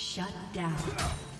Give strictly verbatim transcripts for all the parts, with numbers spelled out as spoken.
Shut down.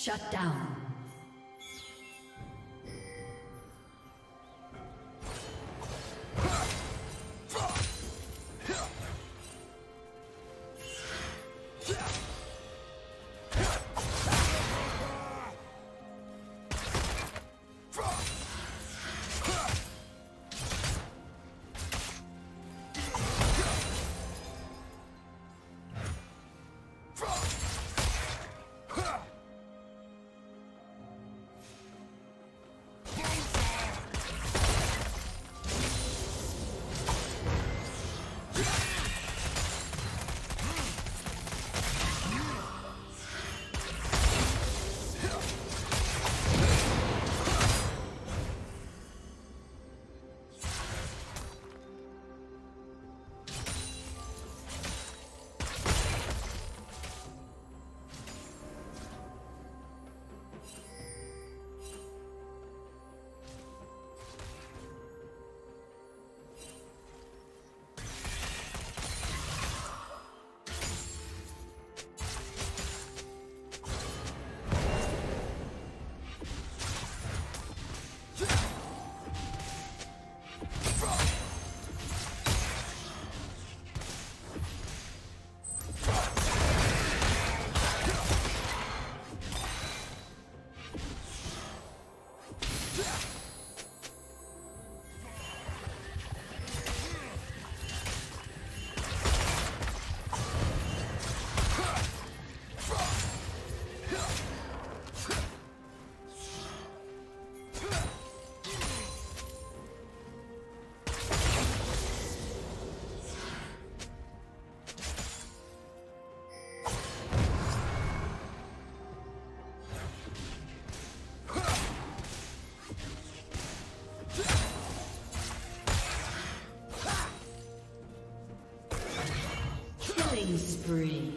Shut down. spree.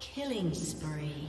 Killing spree.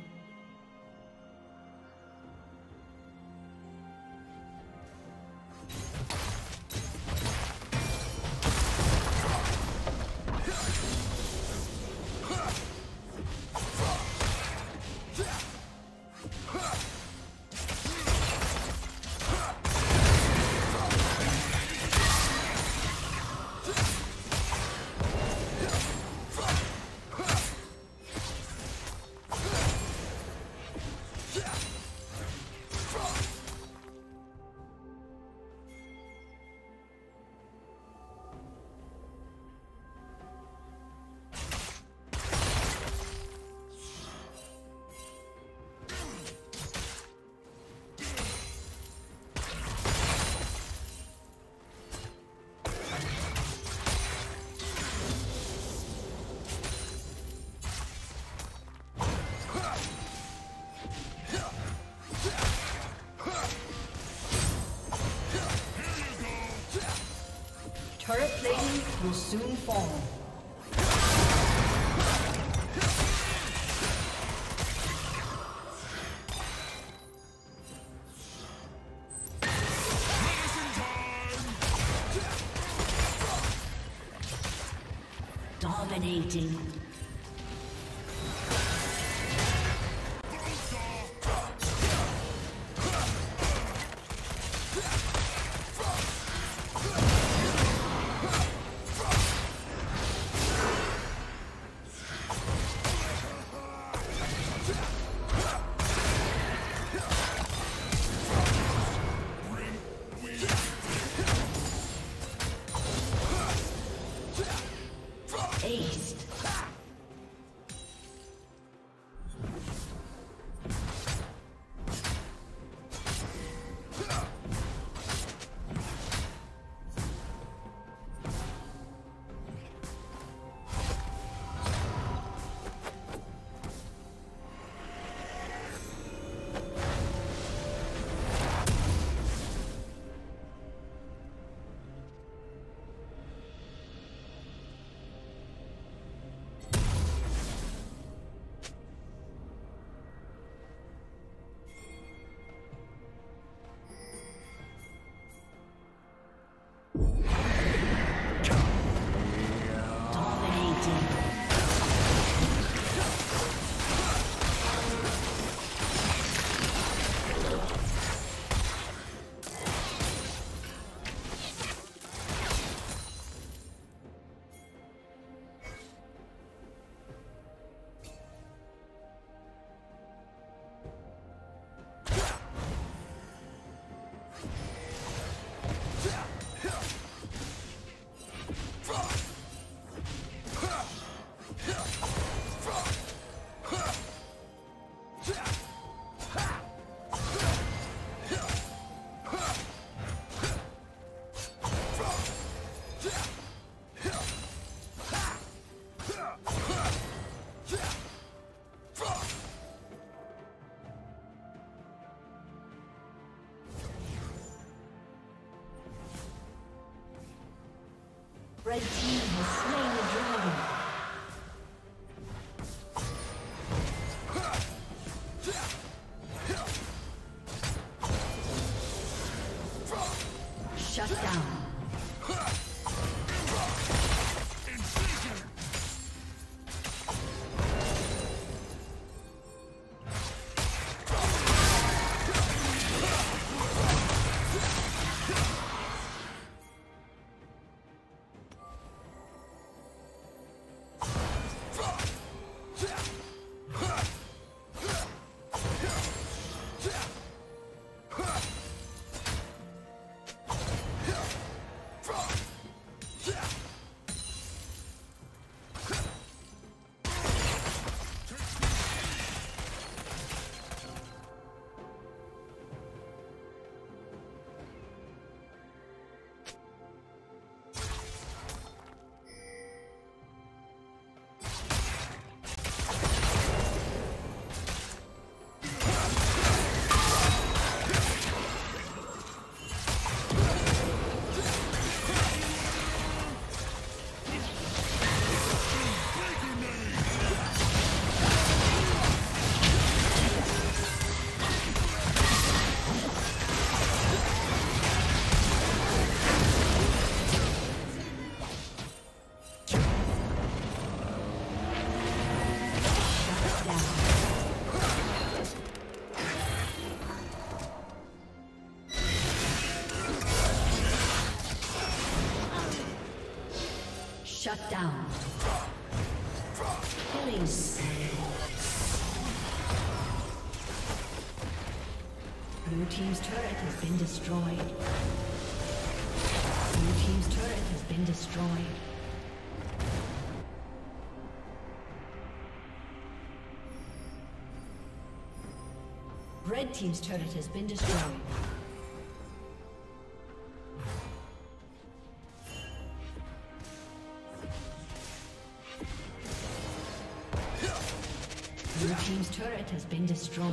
Turret plating will soon fall. Dominating. Red team has slain the dragon. Shut down. Killing spree. Blue team's turret has been destroyed. Blue team's turret has been destroyed. Red team's turret has been destroyed. Blue team's turret has been destroyed.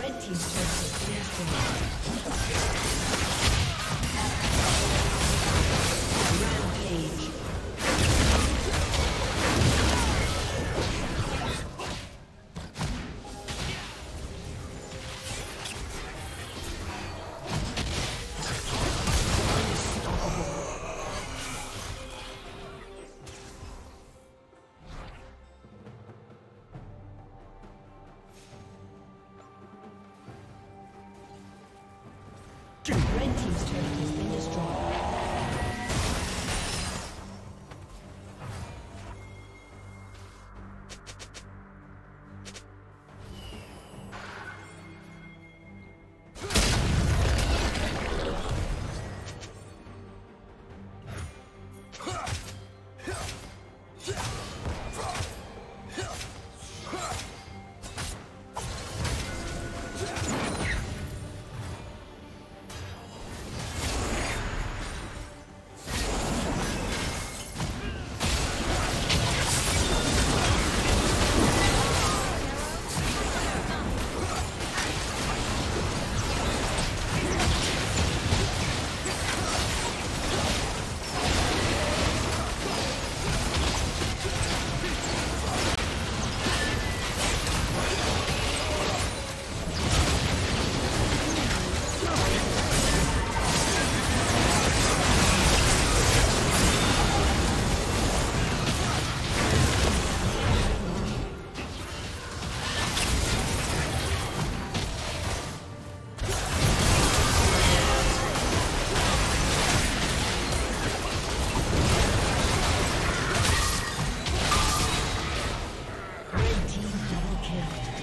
Red team's turret has been destroyed. Team double kill.